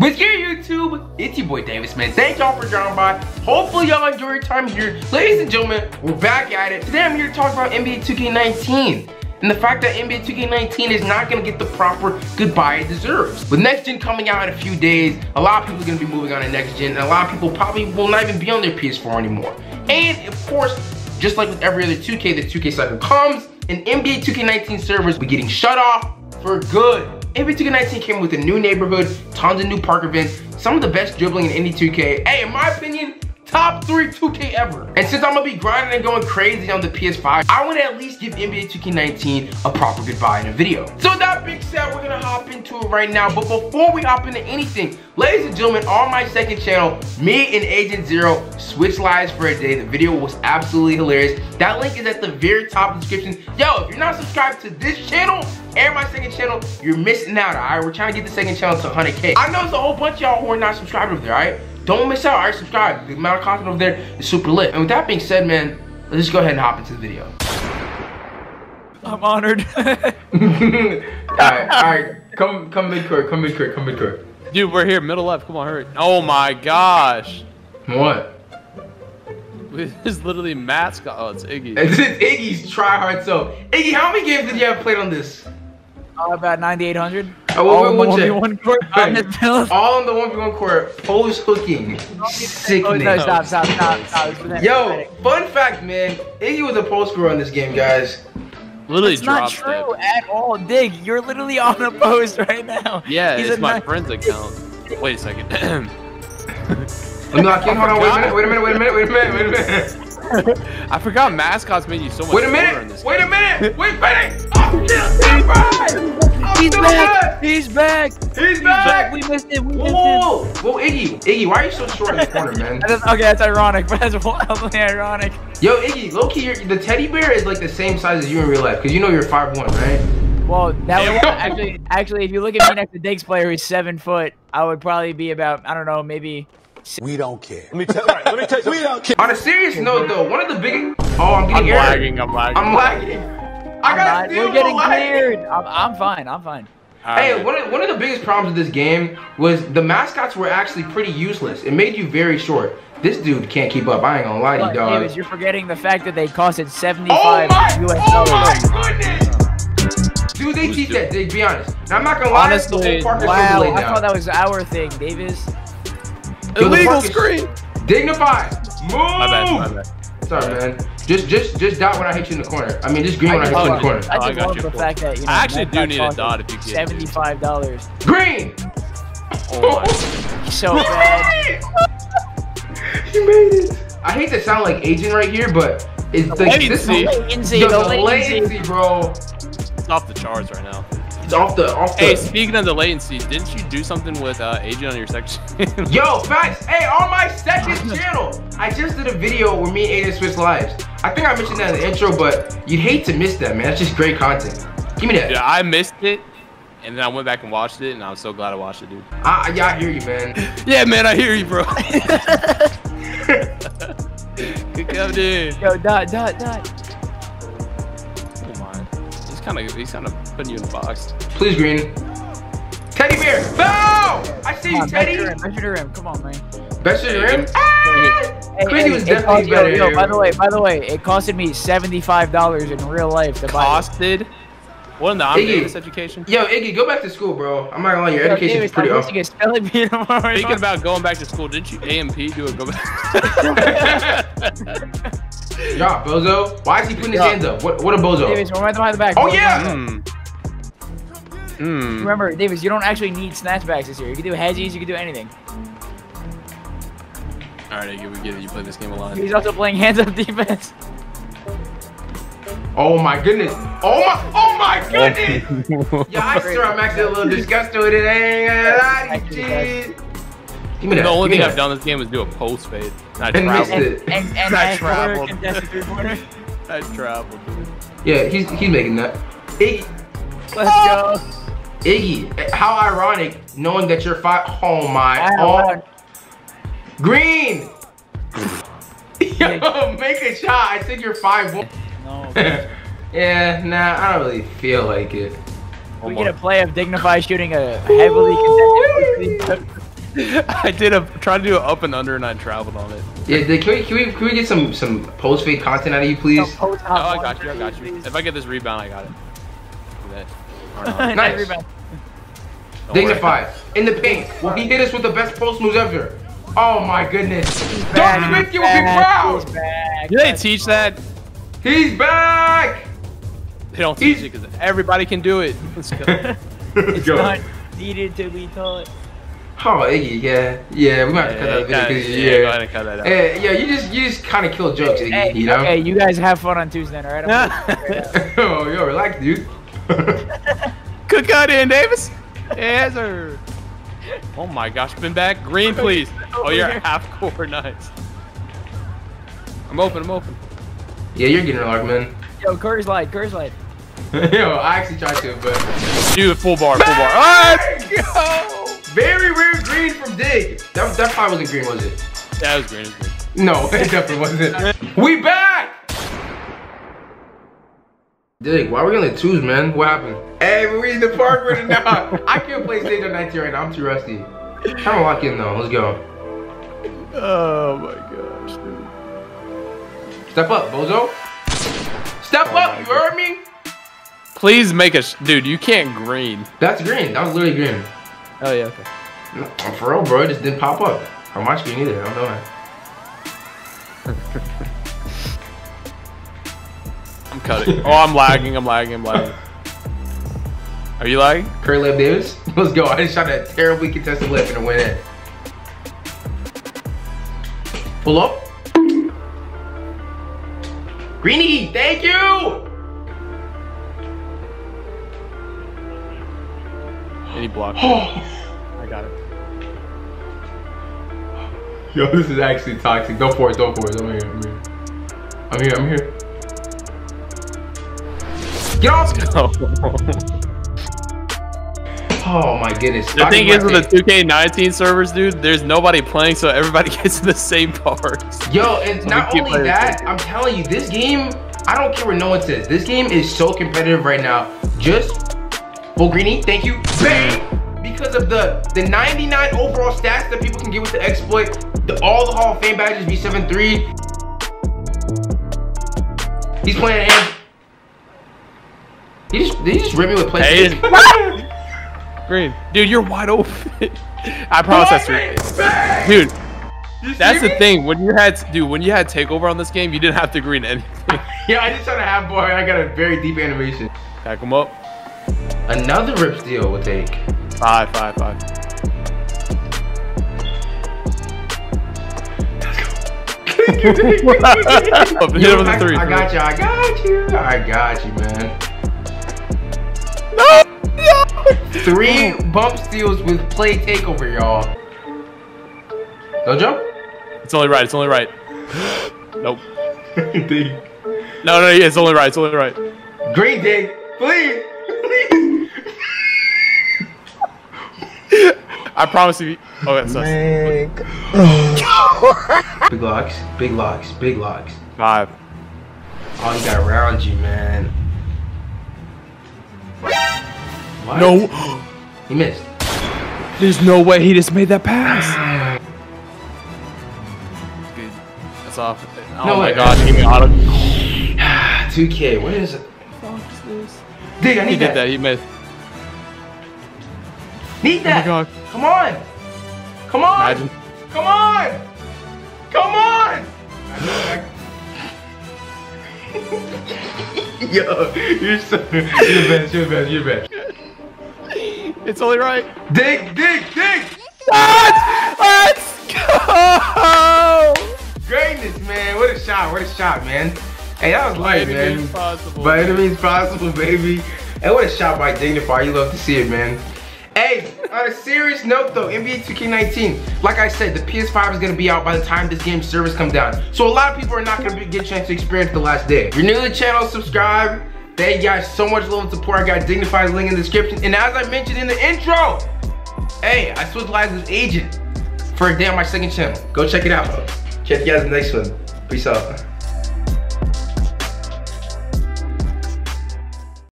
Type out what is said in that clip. What's good, YouTube? It's your boy Davis, man. Thank y'all for dropping by. Hopefully y'all enjoy your time here. Ladies and gentlemen, we're back at it. Today I'm here to talk about NBA 2K19. And the fact that NBA 2K19 is not gonna get the proper goodbye it deserves. With next gen coming out in a few days, a lot of people are gonna be moving on to next gen, and a lot of people probably will not even be on their PS4 anymore. And of course, just like with every other 2K, the 2K cycle comes, and NBA 2K19 servers will be getting shut off for good. NBA 2K19 came with a new neighborhood, tons of new park events, some of the best dribbling in any 2K. Hey, in my opinion, top 3 2K ever. And since I'm gonna be grinding and going crazy on the PS5, I wanna at least give NBA 2K19 a proper goodbye in a video. So with that being said, we're gonna hop into it right now. But before we hop into anything, ladies and gentlemen, on my second channel, me and Agent Zero switched lives for a day. The video was absolutely hilarious. That link is at the very top of the description. Yo, if you're not subscribed to this channel, and my second channel, you're missing out, alright? We're trying to get the second channel to 100K. I know there's a whole bunch of y'all who are not subscribed over there, alright? Don't miss out, alright? Subscribe. The amount of content over there is super lit. And with that being said, man, let's just go ahead and hop into the video. I'm honored. Alright. Come mid-court, come mid-court, come mid-court. Dude, we're here, middle left. Come on, hurry. Oh my gosh. What? This is literally mascot. Oh, it's Iggy. This is Iggy's try-hard self. Iggy, how many games did you have played on this? About 9,800. Oh, wait, all on the 1v1 court. All on the 1v1 court. Post hooking. Sickness. Oh, no, stop. Yo, fun fact, man. Iggy was a post scorer on this game, guys. Literally dropped it. That's not true at all. Dig, you're literally on a post right now. Yeah, it's my friend's account. Wait a second. I'm not kidding. Hold on. Wait a minute. I forgot mascots made you so much stronger in this game. Wait a minute! Oh, he's back! He's back! We missed it! We missed it! Whoa, Iggy, why are you so short in the corner, man? Okay, that's ironic, but that's wildly ironic. Yo, Iggy, low-key, the teddy bear is like the same size as you in real life, because you know you're 5'1", right? Well, that was actually, if you look at me next to Diggs player who's 7 foot, I would probably be about, I don't know, maybe... We don't care. Let me tell you. We don't care. On a serious note, though, one of the biggest. Oh, I'm lagging. We're getting cleared. I'm fine. Hey, one of the biggest problems with this game was the mascots were actually pretty useless. It made you very short. This dude can't keep up. I ain't gonna lie to you, dog. Davis, you're forgetting the fact that they costed 75 US dollars. Oh my goodness. Dude, they keep that. Dig, be honest. Now, I'm not gonna lie. Honestly, wow. I thought that was our thing, Davis. Illegal screen. Dignify. Move. My bad. Sorry, man. Just dot when I hit you in the corner. I mean, just green when I hit you in the corner. I got you. I actually do need a dot if you get $75. Green. Oh my. So bad. You made it. I hate to sound like Agent right here, but it's the latency, bro. It's off the charts right now. Off the. Hey, speaking of the latency, didn't you do something with Agent on your section? Yo, facts. Hey, on my second channel, I just did a video where me and Aiden switched lives. I think I mentioned that in the intro, but you'd hate to miss that, man. That's just great content. Give me that. Yeah, I missed it, and then I went back and watched it, and I was so glad I watched it, dude. Yeah, I hear you, man. Yeah, man, I hear you, bro. Good job, dude. Yo, dot. He's kind of putting you in the box. Please, green. Teddy bear. Bow! I see you, Teddy. Measure to rim. Come on, man. Measure to rim? Ah! Crazy was definitely better. Yo, by the way, it costed me $75 in real life to buy it. What in the Davis education? Yo, Iggy, go back to school, bro. I'm not gonna lie, your education is pretty off. Speaking about going back to school, didn't you AMP do a go back? Drop, bozo. Why is he putting his hands up? What a bozo. Davis, we're right behind the back. Oh, yeah! Remember, Davis, you don't actually need snatchbacks this year. You can do hedgies, you can do anything. Alright, Iggy, we get it. You play this game a lot. He's also playing hands-up defense. Oh, my goodness. Oh, my goodness! Yeah, I swear I'm actually a little disgusted with it. The only thing I've done this game is do a post fade. And I traveled. I traveled. Yeah, he's making that. Iggy, let's go. Iggy, how ironic knowing that you're five. Oh my. Oh. Green. Yo, make a shot. I said you're 5'1". No. Yeah, nah, I don't really feel like it. We get a play of Dignify shooting a heavily contested. I did a try to do an up and under, and I traveled on it. Yeah, can we get some post fade content out of you, please? Oh, I got you. I got you. If I get this rebound, I got it. Nice. Dignify in the paint. Well, he hit us with the best post moves ever. Oh my goodness. Doc Smith, you would be proud. Do they teach that? He's back. They don't teach it because everybody can do it. Let's go. It's not needed to be taught. Oh, Iggy, yeah, we're gonna have to cut that video. Yeah, cut that out. Yeah, you just kind of kill jokes, Iggy, you know? Hey, you guys have fun on Tuesday, all right? Oh, yo, relax, dude. Good cut in, Davis. Yes, sir. Oh my gosh, been back. Green, please. Oh, you're half court, nice. I'm open. Yeah, you're getting an arc, man. Yo, Curry's light. Yo, I actually tried to, but... Dude, full bar. All right! Very rare green from Dig. That probably wasn't green, was it? That was green. No, it definitely wasn't. We back! Dig, why are we gonna choose, man? What happened? Hey, we're in the park right now. I can't play Agent 19 right now. I'm too rusty. I'm gonna lock in though. Let's go. Oh my gosh, dude. Step up, bozo. Step up, you heard me? Please make us, dude. You can't green. That's green. That was literally green. Oh yeah, okay. No, I'm for real, bro. It just didn't pop up on my screen either. I don't know why. I'm cutting. Oh, I'm lagging. Are you lagging? Curly Davis? Let's go. I just shot that terribly contested left and went in. Pull up. Greenie, thank you. And he blocked it. I got it. Yo, this is actually toxic. Go for it. I'm here. Get off! Oh my goodness. The thing is, with the 2K19 servers, dude, there's nobody playing, so everybody gets in the same parts. Yo, and not only that, I'm telling you, this game, I don't care what no one says. This game is so competitive right now. Just... Well, Greenie, thank you. Bang! Because of the 99 overall stats that people can get with the exploit, all the Hall of Fame badges, V73. He's playing an amp. He just ripped me with PlayStation. Green. Dude, you're wide open. I promise that's real. Dude. That's the thing. When you had takeover on this game, you didn't have to green anything. Yeah, I just tried to have boy, and I got a very deep animation. Pack him up. Another rip steal will take. Five. Hit him with a three. I got you. I got you, man. No! 3 bump steals with play takeover, y'all. No jump? It's only right. Nope. No, yeah, it's only right. Green Dig, please. I promise you. Oh, that sucks. Big locks. 5. Oh, he got around you, man. What? No. He missed. There's no way he just made that pass. Good. That's off. Oh my god. He made auto. 2K. What is it? What the fuck is this? Dig, I need that. He missed. Need that! Oh my God. Come on! Imagine. Come on! Yo, you're the best. It's only right. Dig! Let's go! Greatness, man! What a shot, man! Hey, that was light, man. By any means possible, baby. Hey, what a shot by Dignify! You love to see it, man. Hey, on a serious note though, NBA 2K19, like I said, the PS5 is going to be out by the time this game service comes down. So a lot of people are not going to get a chance to experience the last day. If you're new to the channel, subscribe. Thank you guys so much for love and support. I got Dignify's link in the description. And as I mentioned in the intro, hey, I switched lives with Agent for a day on my second channel. Go check it out. Catch you guys in the next one. Peace out.